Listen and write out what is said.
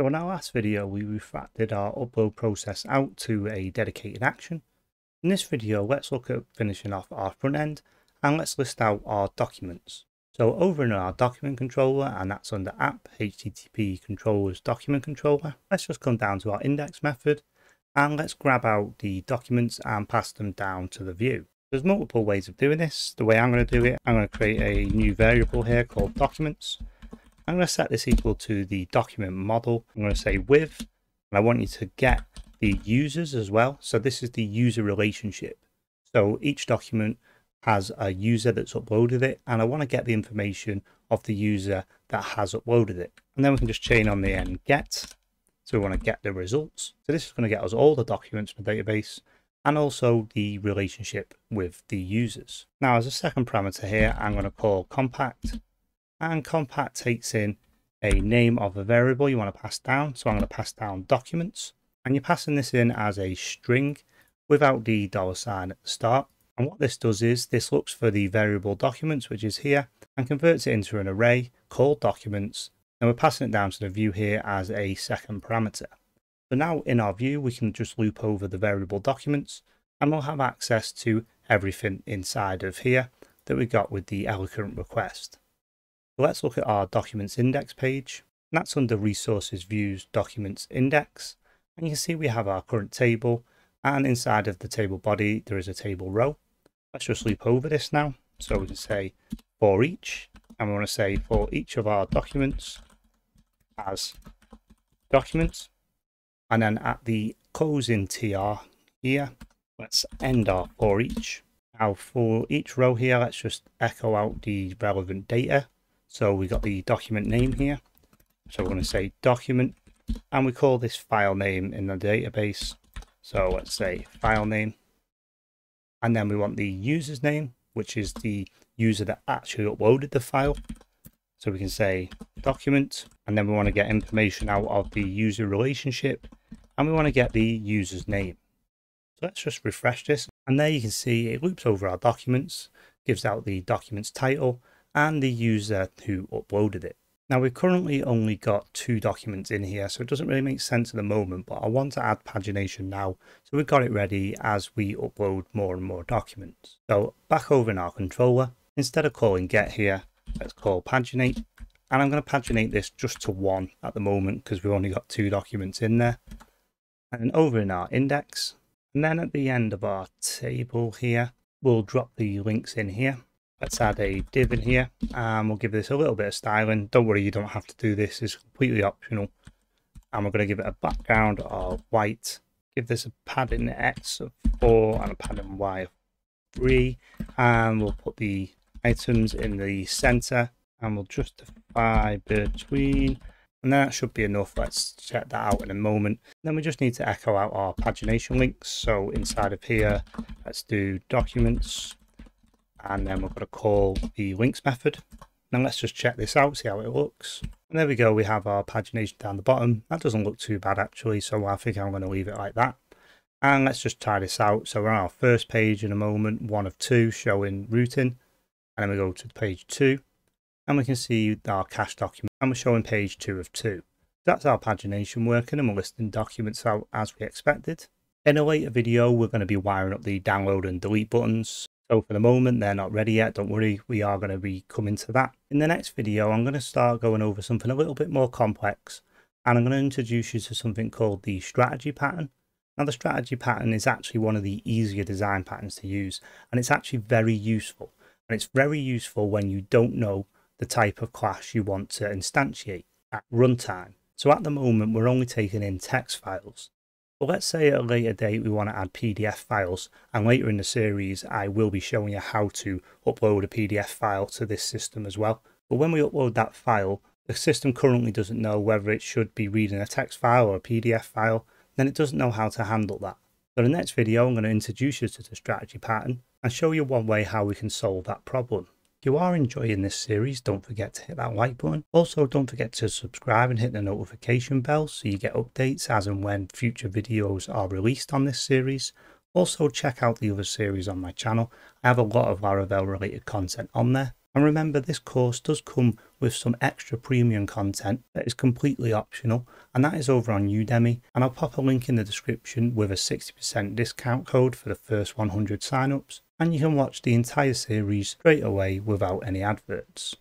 So in our last video, we refactored our upload process out to a dedicated action. In this video, let's look at finishing off our front end, and let's list out our documents. So over in our document controller, and that's under app, HTTP controllers, document controller. Let's just come down to our index method, and let's grab out the documents and pass them down to the view. There's multiple ways of doing this. The way I'm going to do it, I'm going to create a new variable here called documents. I'm going to set this equal to the document model. I'm going to say with, and I want you to get the users as well. So this is the user relationship. So each document has a user that's uploaded it, and I want to get the information of the user that has uploaded it. And then we can just chain on the end get. So we want to get the results. So this is going to get us all the documents from the database and also the relationship with the users. Now, as a second parameter here, I'm going to call compact, and compact takes in a name of a variable you want to pass down. So I'm going to pass down documents, and you're passing this in as a string without the $ at the start. And what this does is this looks for the variable documents, which is here, and converts it into an array called documents. And we're passing it down to the view here as a second parameter. So now in our view, we can just loop over the variable documents, and we'll have access to everything inside of here that we got with the Eloquent request. So let's look at our documents index page. And that's under resources, views, documents, index. And you can see we have our current table, and inside of the table body, there is a table row. Let's just loop over this now. So we can say for each, and we want to say for each of our documents as documents. And then at the closing TR here, let's end our for each. Now for each row here, let's just echo out the relevant data. So we got the document name here. So we're going to say document, and we call this file name in the database. So let's say file name. And then we want the user's name, which is the user that actually uploaded the file. So we can say document, and then we want to get information out of the user relationship, and we want to get the user's name. So let's just refresh this, and there you can see it loops over our documents, gives out the document's title and the user who uploaded it. Now we've currently only got 2 documents in here, so it doesn't really make sense at the moment, but I want to add pagination now, so we've got it ready as we upload more and more documents. So back over in our controller, instead of calling get here, let's call paginate, and I'm going to paginate this just to 1 at the moment because we've only got 2 documents in there. And then over in our index, and then at the end of our table here, we'll drop the links in here. Let's add a div in here, and we'll give this a little bit of styling. Don't worry, you don't have to do this, it's completely optional. And we're going to give it a background of white, give this a padding X of 4 and a padding Y of 3, and we'll put the items in the center, and we'll justify between, and that should be enough. Let's check that out in a moment. Then we just need to echo out our pagination links. So inside of here, let's do documents, and then we're going to call the links method. Now let's just check this out, see how it looks. And there we go, we have our pagination down the bottom. That doesn't look too bad actually, so I think I'm going to leave it like that. And let's just try this out. So we're on our first page in a moment, 1 of 2 showing routing. And then we go to page 2, and we can see our cache document, and we're showing page 2 of 2. That's our pagination working, and we're listing documents out as we expected. In a later video, we're going to be wiring up the download and delete buttons. So for the moment, they're not ready yet. Don't worry, we are going to be coming to that. In the next video, I'm going to start going over something a little bit more complex, and I'm going to introduce you to something called the strategy pattern. Now the strategy pattern is actually one of the easier design patterns to use, and it's actually very useful. And it's very useful when you don't know the type of class you want to instantiate at runtime. So at the moment, we're only taking in text files. But let's say at a later date, we want to add PDF files. And later in the series, I will be showing you how to upload a PDF file to this system as well. But when we upload that file, the system currently doesn't know whether it should be reading a text file or a PDF file. Then it doesn't know how to handle that. So in the next video, I'm going to introduce you to the strategy pattern and show you one way how we can solve that problem. If you are enjoying this series, don't forget to hit that like button. Also, don't forget to subscribe and hit the notification bell so you get updates as and when future videos are released on this series. Also, check out the other series on my channel. I have a lot of Laravel related content on there. And remember, this course does come with some extra premium content that is completely optional, and that is over on Udemy. And I'll pop a link in the description with a 60% discount code for the first 100 signups. And you can watch the entire series straight away without any adverts.